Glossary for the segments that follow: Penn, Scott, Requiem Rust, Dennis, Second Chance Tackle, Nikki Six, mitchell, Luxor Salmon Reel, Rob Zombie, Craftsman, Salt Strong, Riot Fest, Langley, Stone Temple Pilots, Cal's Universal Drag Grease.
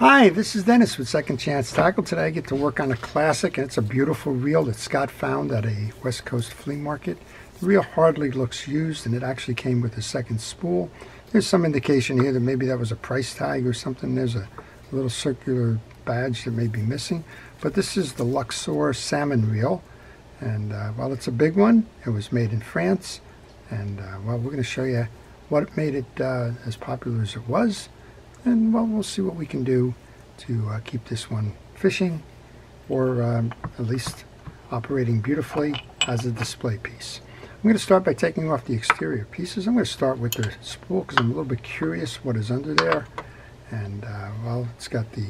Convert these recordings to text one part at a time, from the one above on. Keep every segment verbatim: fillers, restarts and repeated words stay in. Hi, this is Dennis with Second Chance Tackle. Today I get to work on a classic, and it's a beautiful reel that Scott found at a West Coast flea market. The reel hardly looks used, and it actually came with a second spool. There's some indication here that maybe that was a price tag or something. There's a little circular badge that may be missing. But this is the Luxor Salmon Reel, and uh, while it's a big one, it was made in France, and uh, well, we're going to show you what made it uh, as popular as it was. And well, we'll see what we can do to uh, keep this one fishing, or um, at least operating beautifully as a display piece. I'm going to start by taking off the exterior pieces. I'm going to start with the spool because I'm a little bit curious what is under there. And uh, well, it's got the,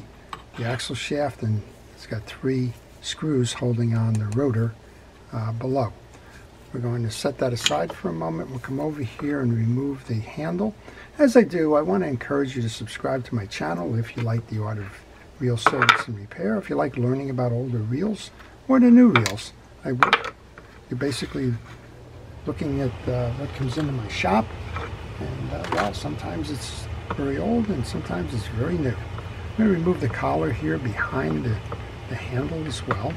the axle shaft, and it's got three screws holding on the rotor uh, below. We're going to set that aside for a moment. We'll come over here and remove the handle. As I do, I want to encourage you to subscribe to my channel if you like the art of reel service and repair, if you like learning about older reels or the new reels. I would. You're basically looking at uh, what comes into my shop, and uh, well, sometimes it's very old and sometimes it's very new. I'm going to remove the collar here behind the, the handle as well.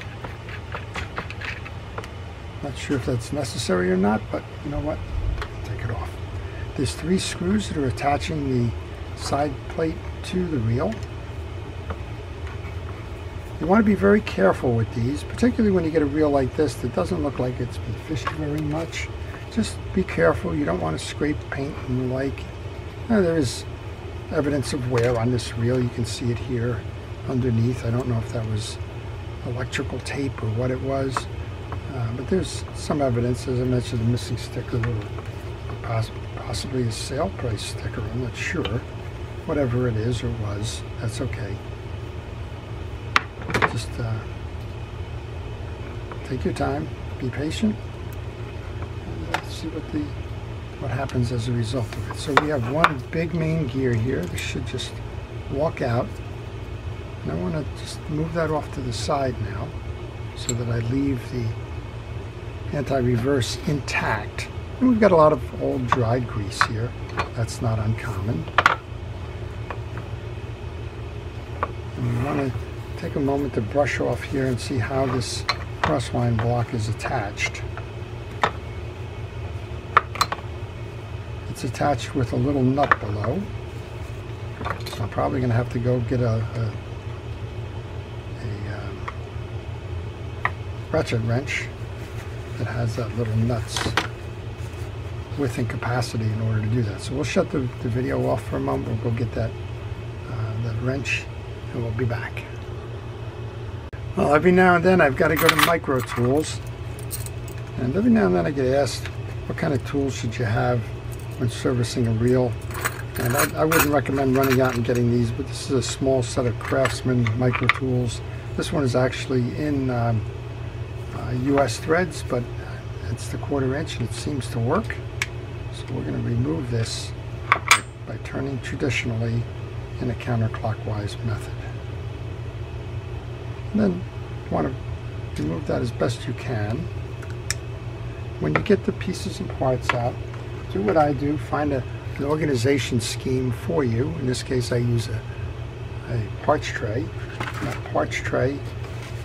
Not sure if that's necessary or not, but you know what? Take it off. There's three screws that are attaching the side plate to the reel. You want to be very careful with these, particularly when you get a reel like this that doesn't look like it's been fished very much. Just be careful. You don't want to scrape paint and the like. Now, there is evidence of wear on this reel. You can see it here underneath. I don't know if that was electrical tape or what it was. Uh, but there's some evidence, as I mentioned, a missing sticker, or poss possibly a sale price sticker, I'm not sure. Whatever it is or was, that's okay. Just uh, take your time, be patient, and let's see what, the, what happens as a result of it. So we have one big main gear here. This should just walk out. And I want to just move that off to the side now, so that I leave the anti-reverse intact. And we've got a lot of old dried grease here. That's not uncommon. And we want to take a moment to brush off here and see how this crossline block is attached. It's attached with a little nut below. So I'm probably going to have to go get a, a ratchet wrench that has that little nuts within capacity in order to do that. So we'll shut the, the video off for a moment. We'll go get that, uh, that wrench, and we'll be back. Well, every now and then I've got to go to Micro Tools, and every now and then I get asked what kind of tools should you have when servicing a reel, and I, I wouldn't recommend running out and getting these, but this is a small set of Craftsman Micro Tools. This one is actually in um, U S threads, but it's the quarter inch and it seems to work. So we're going to remove this by turning traditionally in a counterclockwise method. And then you want to remove that as best you can. When you get the pieces and parts out, do what I do, find a, an organization scheme for you. In this case, I use a, a parch tray. And that parch tray,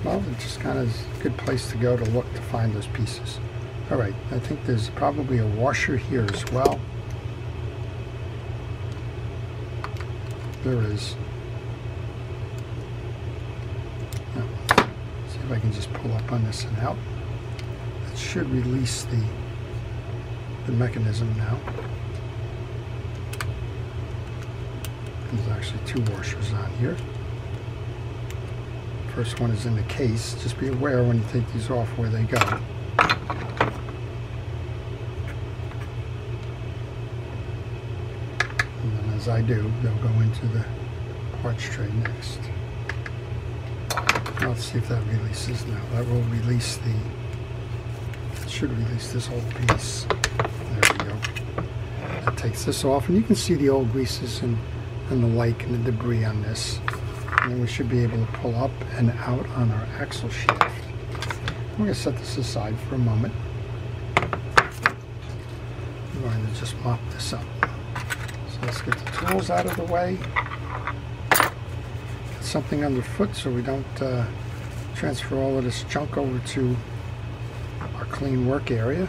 well, it's just kind of a good place to go to look to find those pieces. All right, I think there's probably a washer here as well. There is. Now, see if I can just pull up on this and out. It should release the, the mechanism now. There's actually two washers on here. First one is in the case. Just be aware when you take these off where they go. And then as I do, they'll go into the parch tray next. Now let's see if that releases now. That will release the, that should release this whole piece. There we go. That takes this off, and you can see the old greases and, and the like and the debris on this. And then we should be able to pull up and out on our axle shaft. I'm going to set this aside for a moment. I'm going to just mop this up. So let's get the tools out of the way. something underfoot so we don't uh, transfer all of this junk over to our clean work area.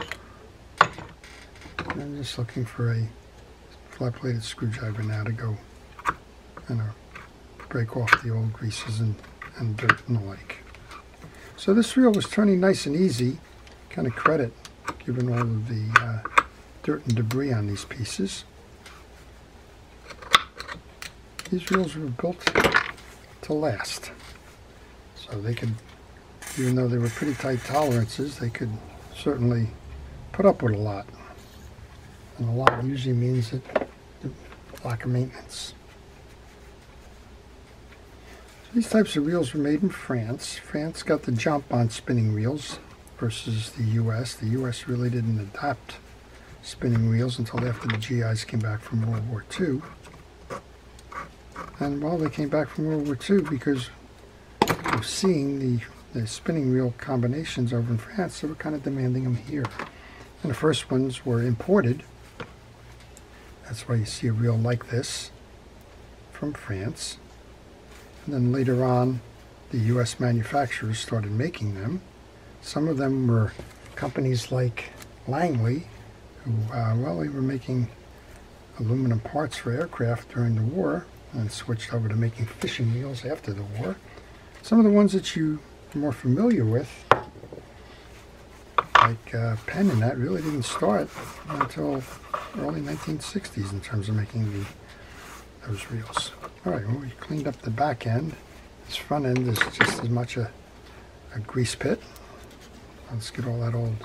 And I'm just looking for a flat-plated screwdriver now to go and break off the old greases and, and dirt and the like. So this reel was turning nice and easy, kind of credit given all of the uh, dirt and debris on these pieces. These reels were built to last, so they could, even though they were pretty tight tolerances, they could certainly put up with a lot. And a lot usually means that lack of maintenance. So these types of reels were made in France. France got the jump on spinning reels versus the U S. The U S really didn't adopt spinning reels until after the G Is came back from World War Two. And while they came back from World War Two, because of seeing the, the spinning reel combinations over in France, they were kind of demanding them here. And the first ones were imported. That's why you see a reel like this from France. And then later on, the U S manufacturers started making them. Some of them were companies like Langley, who, uh, well, they were making aluminum parts for aircraft during the war and switched over to making fishing reels after the war. Some of the ones that you are more familiar with, like uh, Penn and that, really didn't start until early nineteen sixties in terms of making the, those reels. Alright, well, we cleaned up the back end. This front end is just as much a, a grease pit. Let's get all that old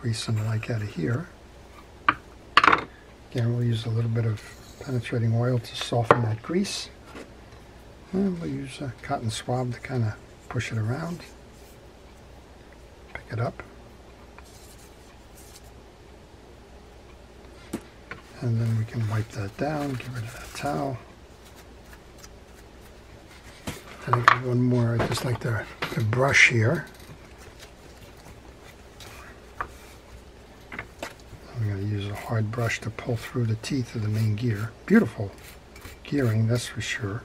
grease and the like out of here. Again, we'll use a little bit of penetrating oil to soften that grease. And we'll use a cotton swab to kind of push it around. Pick it up. And then we can wipe that down, get rid of that towel. I think one more, I just like the, the brush here. I'm going to use a hard brush to pull through the teeth of the main gear. Beautiful gearing, that's for sure.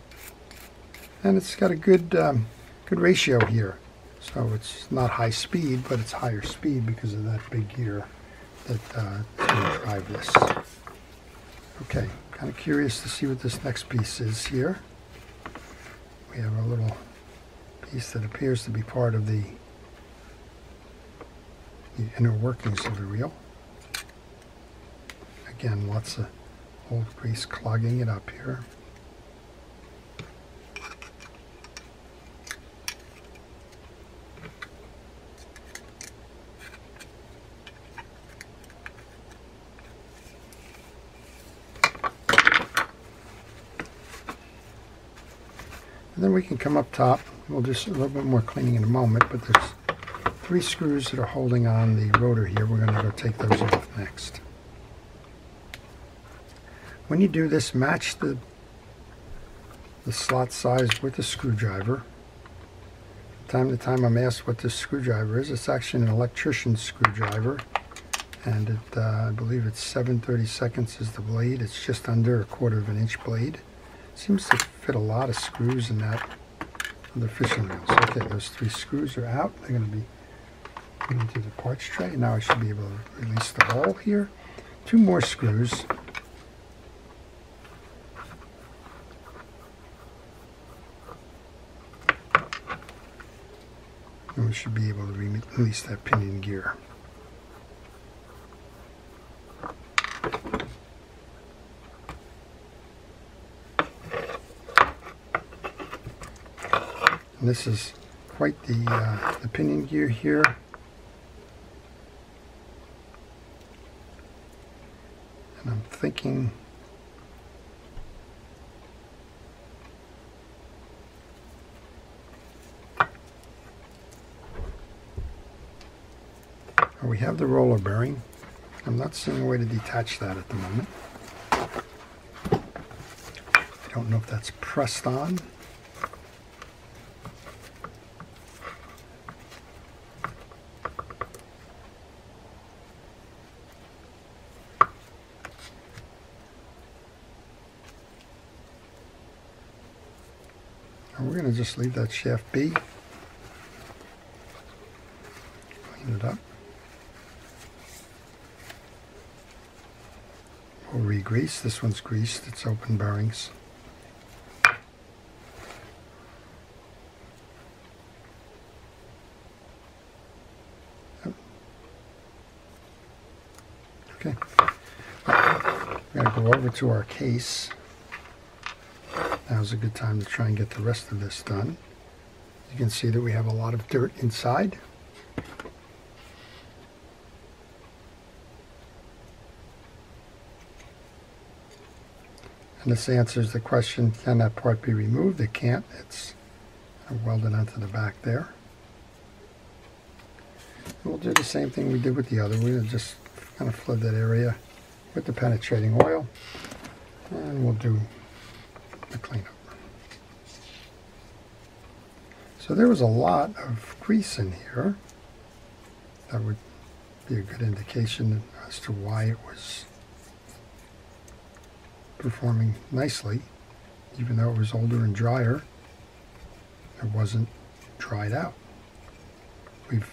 And it's got a good, um, good ratio here. So it's not high speed, but it's higher speed because of that big gear that uh, can drive this. Okay, kind of curious to see what this next piece is here. We have a little piece that appears to be part of the, the inner workings of the reel. Again, lots of old grease clogging it up here. Then we can come up top. We'll do a little bit more cleaning in a moment, but there's three screws that are holding on the rotor here. We're going to go take those off next. When you do this, match the, the slot size with the screwdriver. Time to time I'm asked what this screwdriver is. It's actually an electrician's screwdriver, and it, uh, I believe it's seven thirty-seconds is the blade. It's just under a quarter of an inch blade. Seems to fit a lot of screws in that other fishing reels. Okay, those three screws are out. They're going to be put into the parts tray. Now I should be able to release the hole here. Two more screws. And we should be able to release that pinion gear. And this is quite the, uh, the pinion gear here. And I'm thinking we have the roller bearing. I'm not seeing a way to detach that at the moment. I don't know if that's pressed on. And we're going to just leave that shaft be. Clean it up. We'll re-grease. This one's greased. It's open bearings. Okay, we're going to go over to our case. Now's a good time to try and get the rest of this done. You can see that we have a lot of dirt inside. And this answers the question, can that part be removed? It can't. It's welded onto the back there. We'll do the same thing we did with the other. We'll just kind of flood that area with the penetrating oil, and we'll do the cleanup. So there was a lot of grease in here. That would be a good indication as to why it was performing nicely. Even though it was older and drier, it wasn't dried out. We've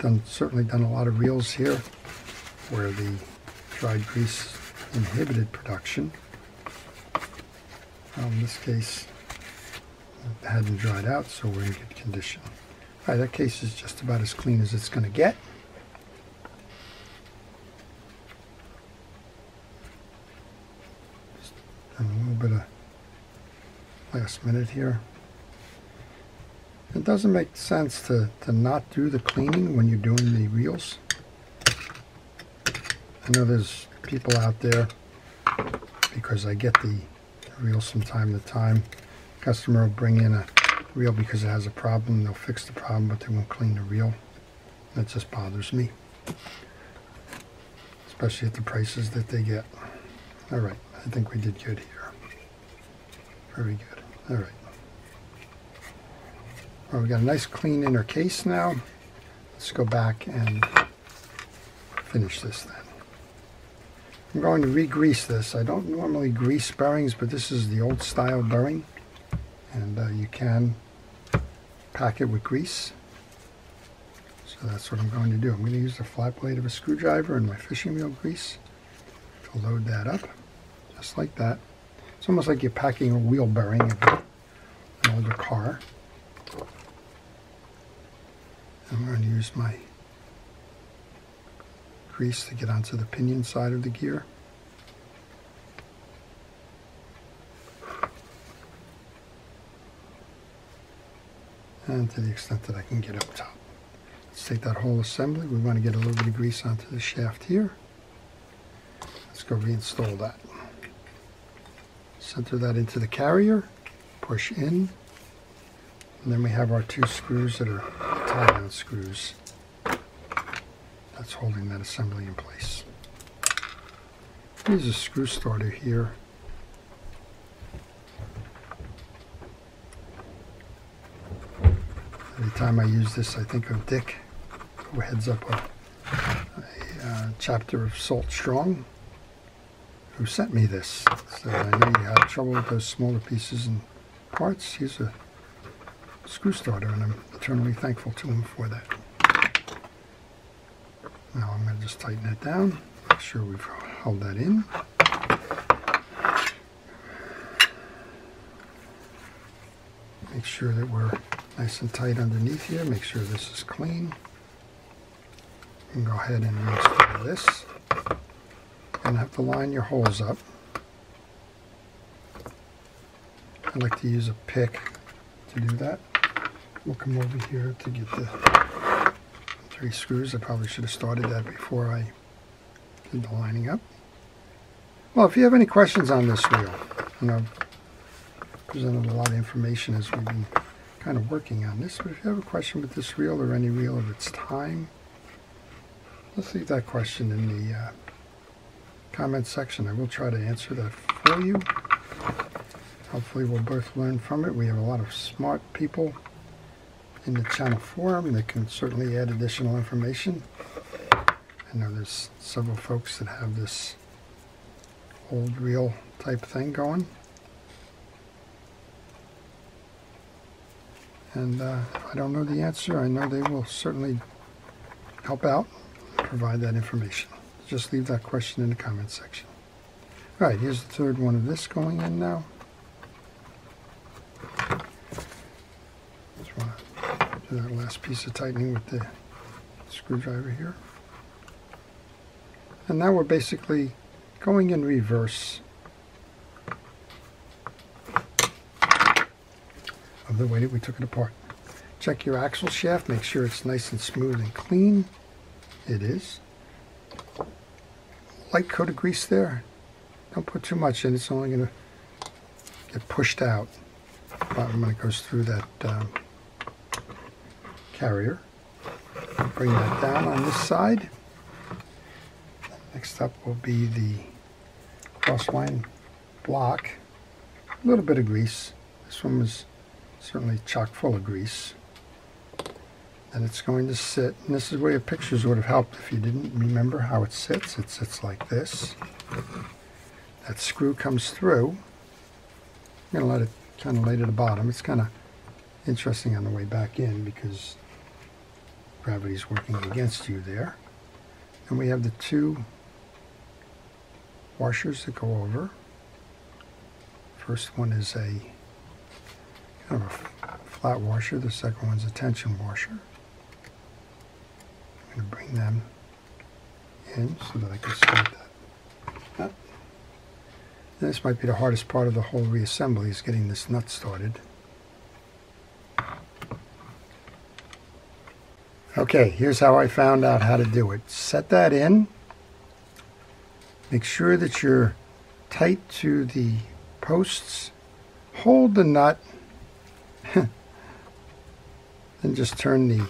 done certainly done a lot of reels here where the dried grease inhibited production. Well, in this case, it hadn't dried out, so we're in good condition. All right, that case is just about as clean as it's going to get. Just done a little bit of last minute here. It doesn't make sense to, to not do the cleaning when you're doing the reels. I know there's people out there, because I get the reels from time to time. The customer will bring in a reel because it has a problem. They'll fix the problem, but they won't clean the reel. That just bothers me, especially at the prices that they get. All right, I think we did good here. Very good. All right. Well, we got a nice clean inner case now. Let's go back and finish this then. I'm going to re-grease this. I don't normally grease bearings, but this is the old style bearing, and uh, you can pack it with grease. So that's what I'm going to do. I'm going to use the flat blade of a screwdriver and my fishing reel grease to load that up, just like that. It's almost like you're packing a wheel bearing of an older car. I'm going to use my grease to get onto the pinion side of the gear. And to the extent that I can get up top. Let's take that whole assembly. We want to get a little bit of grease onto the shaft here. Let's go reinstall that. Center that into the carrier, push in, and then we have our two screws that are tie-down screws. That's holding that assembly in place. Use a screw starter here. Every time I use this, I think of Dick, who heads up a, a uh, chapter of Salt Strong, who sent me this. So I know you have trouble with those smaller pieces and parts. He's a screw starter, and I'm eternally thankful to him for that. Now I'm going to just tighten it down, make sure we've held that in. Make sure that we're nice and tight underneath here, make sure this is clean. You can go ahead and reinstall this. You're going to have to line your holes up. I like to use a pick to do that. We'll come over here to get the three screws. I probably should have started that before I did the lining up. Well, if you have any questions on this reel, and I've presented a lot of information as we've been kind of working on this, but if you have a question with this reel or any reel of its time, let's leave that question in the uh, comment section. I will try to answer that for you. Hopefully we'll both learn from it. We have a lot of smart people in the channel forum that can certainly add additional information. I know there's several folks that have this old reel type thing going. And uh, if I don't know the answer, I know they will certainly help out, provide that information. Just leave that question in the comment section. All right, here's the third one of this going in now. Just want to do that last piece of tightening with the screwdriver here. And now we're basically going in reverse of the way that we took it apart. Check your axle shaft, make sure it's nice and smooth and clean. It is. Light coat of grease there. Don't put too much in, it's only going to get pushed out when it goes through that um, carrier. Bring that down on this side. Next up will be the crossline block. A little bit of grease. This one was certainly chock full of grease. And it's going to sit, and this is where your pictures would have helped if you didn't remember how it sits. It sits like this. That screw comes through. I'm going to let it kind of lay to the bottom. It's kind of interesting on the way back in because gravity's working against you there. And we have the two washers that go over. First one is a kind of a flat washer. The second one's a tension washer. I'm going to bring them in so that I can start that up. And this might be the hardest part of the whole reassembly, is getting this nut started. Okay, here's how I found out how to do it. Set that in. Make sure that you're tight to the posts. Hold the nut. Then just turn the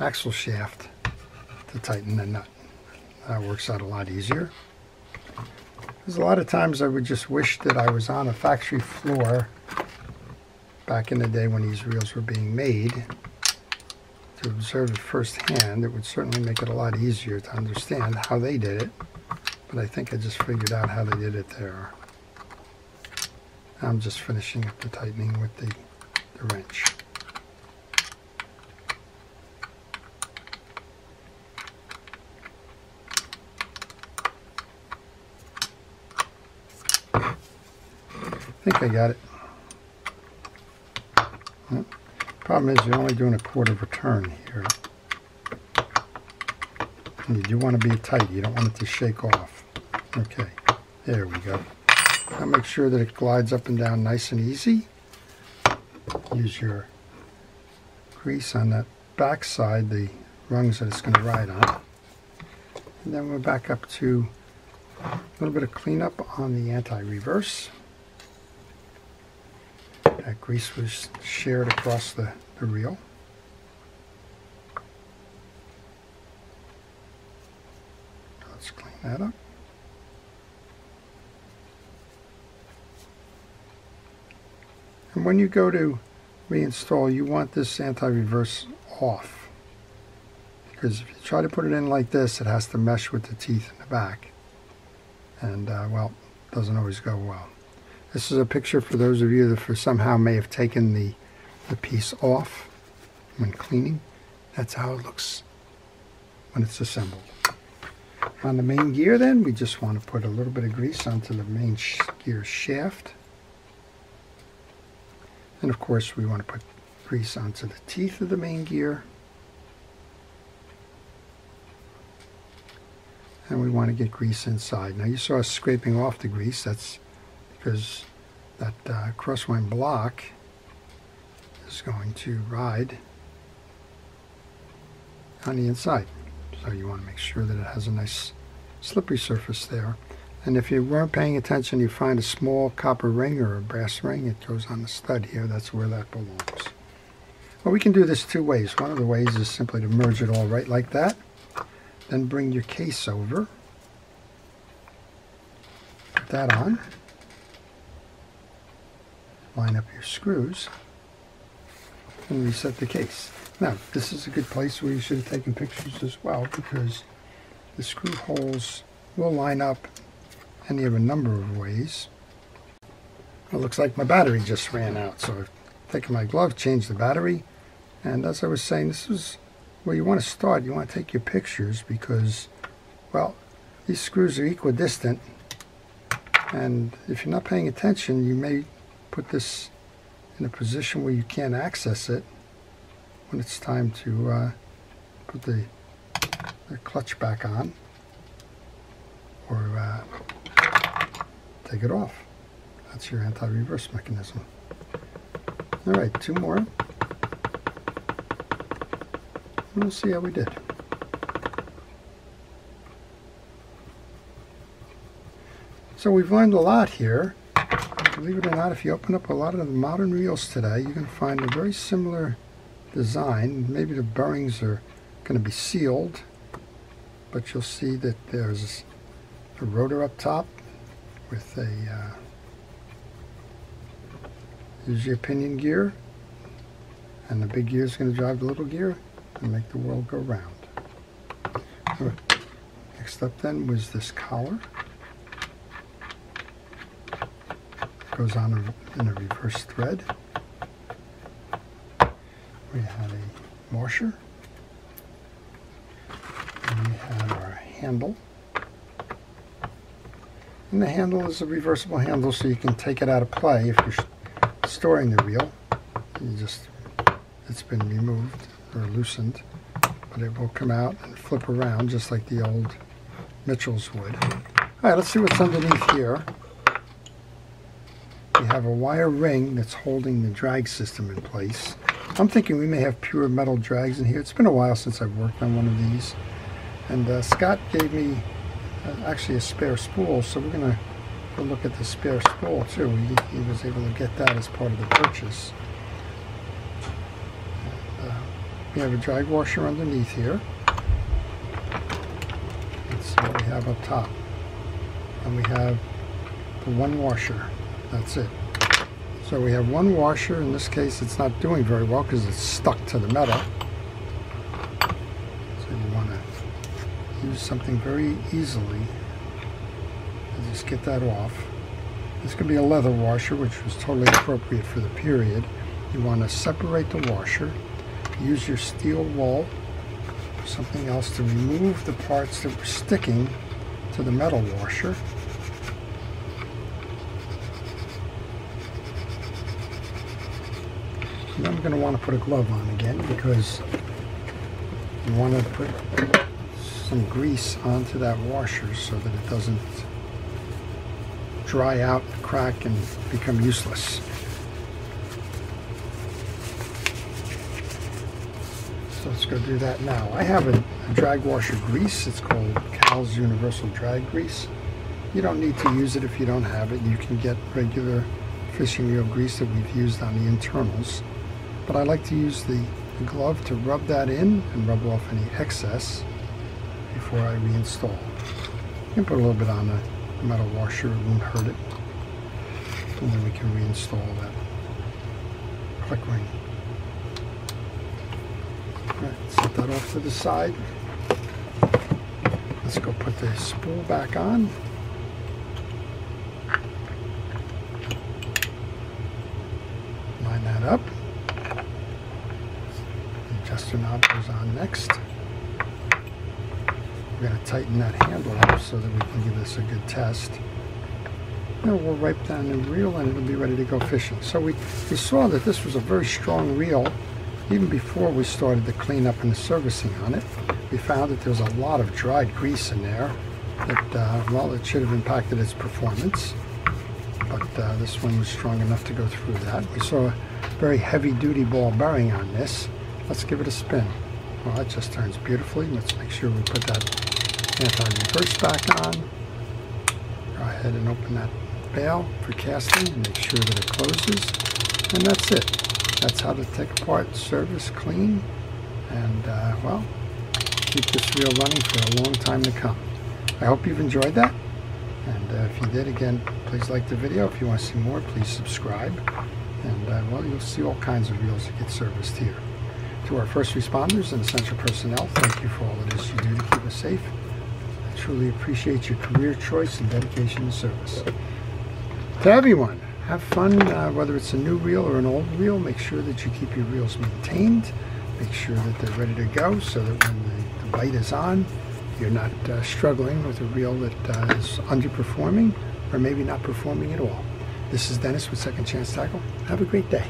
axle shaft to tighten the nut. That works out a lot easier. There's a lot of times I would just wish that I was on a factory floor back in the day when these reels were being made to observe it firsthand. It would certainly make it a lot easier to understand how they did it, but I think I just figured out how they did it there. I'm just finishing up the tightening with the, the wrench. I think I got it. Well, problem is you're only doing a quarter of a turn here. And you do want to be tight. You don't want it to shake off. Okay, there we go. Now make sure that it glides up and down nice and easy. Use your grease on that back side, the rungs that it's going to ride on. And then we're back up to a little bit of cleanup on the anti-reverse. That grease was shared across the, the reel. Let's clean that up. And when you go to reinstall, you want this anti-reverse off. Because if you try to put it in like this, it has to mesh with the teeth in the back. And, uh, well, it doesn't always go well. This is a picture for those of you that for somehow may have taken the, the piece off when cleaning. That's how it looks when it's assembled. On the main gear then, we just want to put a little bit of grease onto the main sh- gear shaft. And of course we want to put grease onto the teeth of the main gear. And we want to get grease inside. Now you saw us scraping off the grease. That's because that uh, crosswind block is going to ride on the inside. So you want to make sure that it has a nice slippery surface there. And if you weren't paying attention, you find a small copper ring or a brass ring. It goes on the stud here. That's where that belongs. Well, we can do this two ways. One of the ways is simply to merge it all right like that. Then bring your case over. Put that on. Line up your screws and reset the case. Now, this is a good place where you should have taken pictures as well, because the screw holes will line up any of a number of ways. It looks like my battery just ran out, so I taken my glove, changed the battery, and as I was saying, this is where you want to start. You want to take your pictures because, well, these screws are equidistant, and if you're not paying attention, you may put this in a position where you can't access it when it's time to uh, put the, the clutch back on or uh, take it off. That's your anti-reverse mechanism. All right, two more, and we'll see how we did. So we've learned a lot here. Believe it or not, if you open up a lot of the modern reels today, you're going to find a very similar design. Maybe the bearings are going to be sealed, but you'll see that there's a rotor up top with a uh, use your pinion gear, and the big gear is going to drive the little gear and make the world go round. So next up then was this collar. It goes on in a reverse thread. We had a washer. And we had our handle. And the handle is a reversible handle, so you can take it out of play if you're storing the reel. You just, it's been removed or loosened, but it will come out and flip around just like the old Mitchells would. Alright, let's see what's underneath here. We have a wire ring that's holding the drag system in place. I'm thinking we may have pure metal drags in here. It's been a while since I've worked on one of these, and uh, Scott gave me uh, actually a spare spool, so we're going to We'll look at the spare spool too. He, he was able to get that as part of the purchase. And, uh, we have a drag washer underneath here. Let's see what we have up top. And we have the one washer. That's it. So we have one washer. In this case, it's not doing very well because it's stuck to the metal. So you want to use something very easily. Just get that off. This could be a leather washer, which was totally appropriate for the period. You want to separate the washer. Use your steel wool or something else to remove the parts that were sticking to the metal washer. And then we're going to want to put a glove on again because you want to put some grease onto that washer so that it doesn't dry out, crack, and become useless. So let's go do that now. I have a, a drag washer grease. It's called Cal's Universal Drag Grease. You don't need to use it if you don't have it. You can get regular fishing reel grease that we've used on the internals. But I like to use the, the glove to rub that in and rub off any excess before I reinstall. You can put a little bit on the metal washer, it won't hurt it, and then we can reinstall that click ring. Alright, set that off to the side. Let's go put the spool back on. Line that up. The adjuster knob goes on next. We're going to tighten that handle up so that we can give this a good test. Now we'll wipe down the reel and it'll be ready to go fishing. So we, we saw that this was a very strong reel even before we started the cleanup and the servicing on it. We found that there was a lot of dried grease in there that, uh, well, it should have impacted its performance. But uh, this one was strong enough to go through that. We saw a very heavy-duty ball bearing on this. Let's give it a spin. Well, that just turns beautifully. Let's make sure we put that anti-reverse back on. Go ahead and open that bail for casting and make sure that it closes. And that's it. That's how to take apart, service, clean, and, uh, well, keep this reel running for a long time to come. I hope you've enjoyed that. And uh, if you did, again, please like the video. If you want to see more, please subscribe. And, uh, well, you'll see all kinds of reels that get serviced here. To our first responders and essential personnel, thank you for all it is you do to keep us safe. I truly appreciate your career choice and dedication to service. To everyone, Have fun, uh, whether it's a new reel or an old reel. Make sure that you keep your reels maintained. Make sure that they're ready to go so that when the, the bite is on, you're not uh, struggling with a reel that uh, is underperforming or maybe not performing at all. This is Dennis with Second Chance Tackle. Have a great day.